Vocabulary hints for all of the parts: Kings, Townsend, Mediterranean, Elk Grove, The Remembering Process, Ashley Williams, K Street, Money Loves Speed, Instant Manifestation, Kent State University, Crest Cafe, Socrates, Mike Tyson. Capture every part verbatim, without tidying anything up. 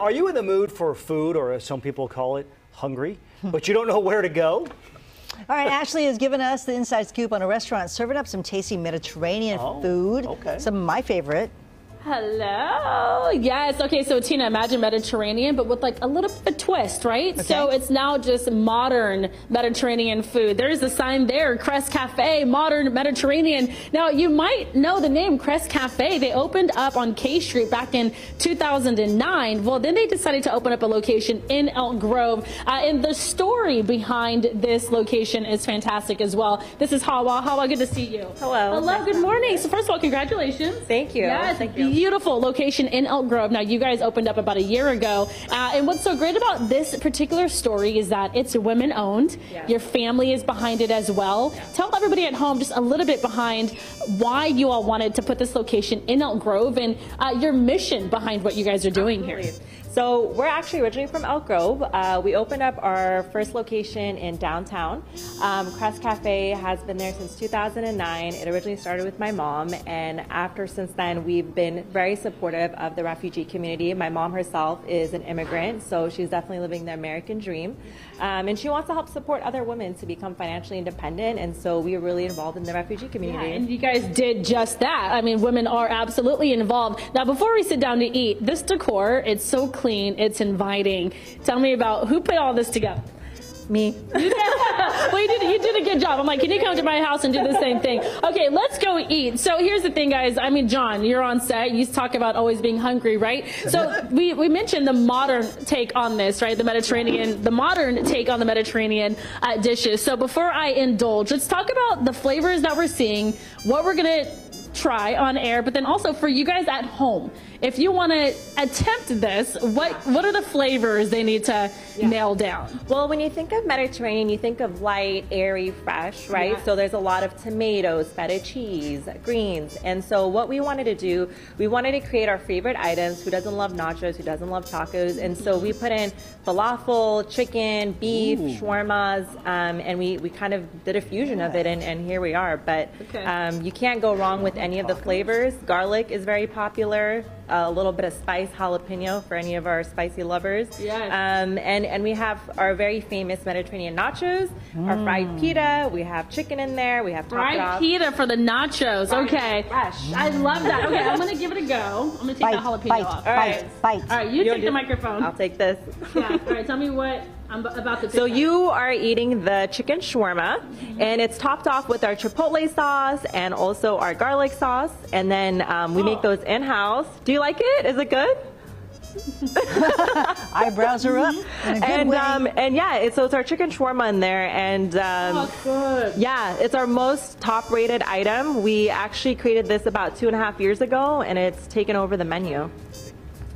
Are you in the mood for food, or as some people call it, hungry, but you don't know where to go? All right, Ashley has given us the inside scoop on a restaurant serving up some tasty Mediterranean oh, food. Okay. Some of my favorite. Hello. Yes. Okay. So Tina, imagine Mediterranean, but with like a little bit of a twist, right? Okay. So it's now just modern Mediterranean food. There's a sign there, Crest Cafe, modern Mediterranean. Now you might know the name Crest Cafe. They opened up on K Street back in two thousand nine. Well, then they decided to open up a location in Elk Grove. Uh, and the story behind this location is fantastic as well. This is Hawa. Hawa, good to see you. Hello. Hello. Good morning. So first of all, congratulations. Thank you. Yes. Thank you. Beautiful location in Elk Grove. Now, you guys opened up about a year ago. Uh, and what's so great about this particular story is that it's women owned. Yeah. Your family is behind it as well. Yeah. Tell everybody at home just a little bit behind why you all wanted to put this location in Elk Grove and uh, your mission behind what you guys are doing Absolutely. Here. So we're actually originally from Elk Grove. Uh, we opened up our first location in downtown. Um, Crest Cafe has been there since two thousand nine. It originally started with my mom, and after since then we've been very supportive of the refugee community. My mom herself is an immigrant, so she's definitely living the American dream. Um, and she wants to help support other women to become financially independent, and so we are really involved in the refugee community. Yeah, and you guys did just that. I mean, women are absolutely involved. Now, before we sit down to eat, this decor, it's so clean. Clean, it's inviting. Tell me about who put all this together. Me. Well, you did, you did a good job. I'm like, can you come to my house and do the same thing? Okay, let's go eat. So here's the thing, guys. I mean, John, you're on set. You talk about always being hungry, right? So we, we mentioned the modern take on this, right? The Mediterranean, the modern take on the Mediterranean uh, dishes. So before I indulge, let's talk about the flavors that we're seeing, what we're going to try on air, but then also for you guys at home, if you want to attempt this, what what are the flavors they need to yeah. nail down? Well, when you think of Mediterranean, you think of light, airy, fresh, right? Yeah. So there's a lot of tomatoes, feta cheese, greens, and so what we wanted to do, we wanted to create our favorite items. Who doesn't love nachos? Who doesn't love tacos? And so we put in falafel, chicken, beef, Ooh. shawarmas, um, and we we kind of did a fusion yeah. of it, and, and here we are. But okay. um, you can't go wrong with any of the flavors. Garlic is very popular. Uh, a little bit of spice, jalapeno for any of our spicy lovers. Yes. Um, and, and we have our very famous Mediterranean nachos, mm. our fried pita. We have chicken in there. We have fried pita for the nachos. Fried okay. Fresh. Mm. I love that. Okay, I'm going to give it a go. I'm going to take bite, the jalapeno bite, off. Bite, all right. Bite. All right, you You'll take the microphone. I'll take this. Yeah. All right, tell me what I'm about to. So you are eating the chicken shawarma, mm-hmm. and it's topped off with our chipotle sauce and also our garlic sauce, and then um, we oh. make those in-house. Do you like it? Is it good? Eyebrows are up. And um, and yeah, it's, so it's our chicken shawarma in there, and um, oh, good. yeah, it's our most top-rated item. We actually created this about two and a half years ago, and it's taken over the menu.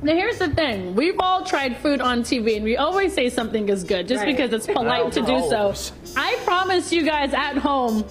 Now here's the thing, we've all tried food on T V and we always say something is good just right. because it's polite to do so. I promise you guys at home,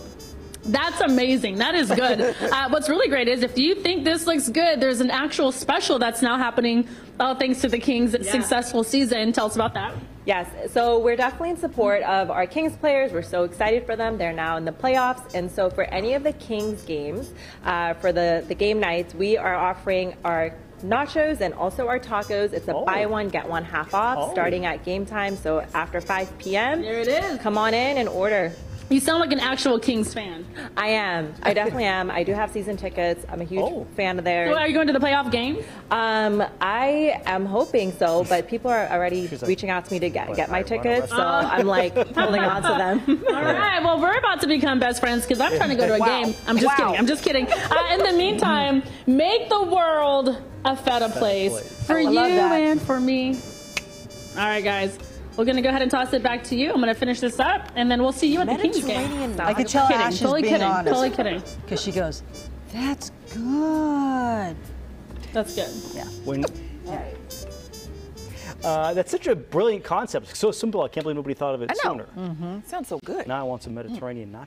that's amazing. That is good. Uh, what's really great is if you think this looks good, there's an actual special that's now happening all thanks to the Kings' yeah. successful season. Tell us about that. Yes, so we're definitely in support of our Kings players. We're so excited for them. They're now in the playoffs. And so for any of the Kings games, uh, for the, the game nights, we are offering our nachos and also our tacos. It's a oh. buy one, get one half off oh. starting at game time. So after five P M, there it is. Come on in and order. You sound like an actual Kings fan. I am. I definitely am. I do have season tickets. I'm a huge oh. fan of theirs. So are you going to the playoff game? Um, I am hoping so, but people are already like, reaching out to me to get, get my tickets, so oh. I'm like holding on to them. All right. Well, we're about to become best friends because I'm trying to go to a wow. game. I'm just wow. kidding. I'm just kidding. Uh, in the meantime, make the world a feta place for oh, you and for me. All right, guys. We're going to go ahead and toss it back to you. I'm going to finish this up, and then we'll see you at the Kings game. I could tell kidding. Ash is totally being kidding. honest. Totally kidding. Because she goes, that's good. That's good. Yeah. When, uh, that's such a brilliant concept. So simple. I can't believe nobody thought of it I know. sooner. Mm-hmm. Sounds so good. Now I want some Mediterranean mm. nachos.